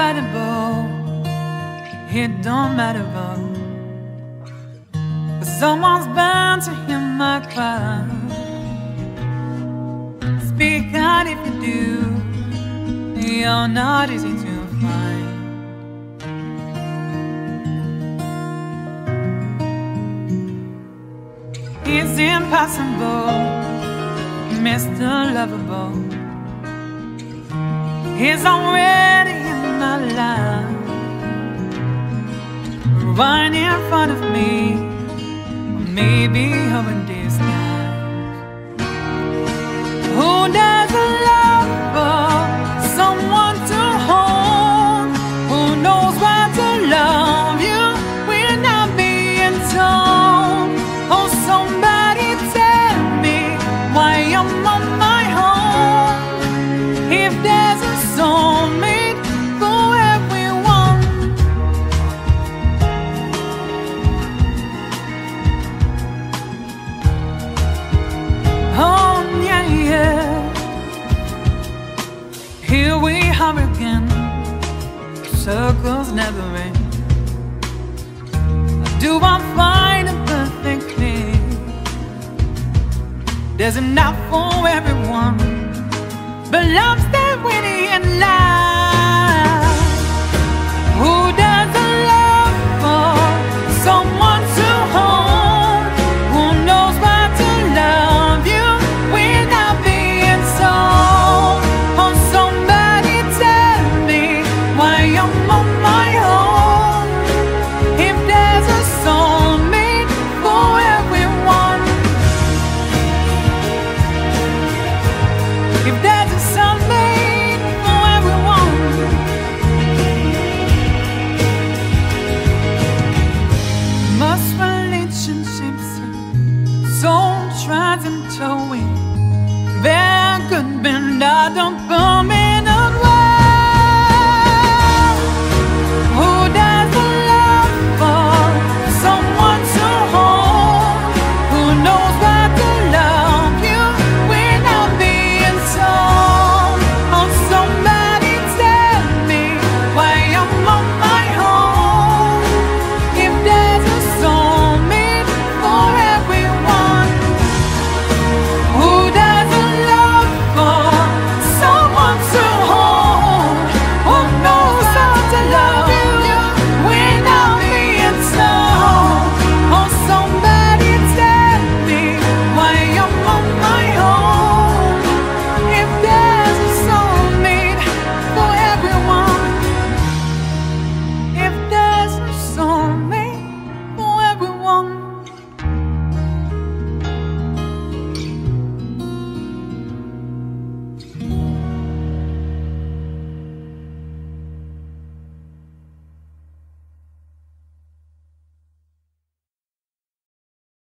compatible, it don't matter about. Someone's bound to hear my cry. Speak out if you do, you're not easy to find. It's impossible, Mr. Lovable. He's already in my life, right in front of me. Maybe over this night. Who does a lovable? Someone to hold. Who knows why to love you without being told? Oh, somebody. I'm on my own. If there's a soulmate for everyone, oh yeah, yeah. Here we are again, circles never end. Do I find a perfect thing? There's enough for everyone, but love's that winning in life.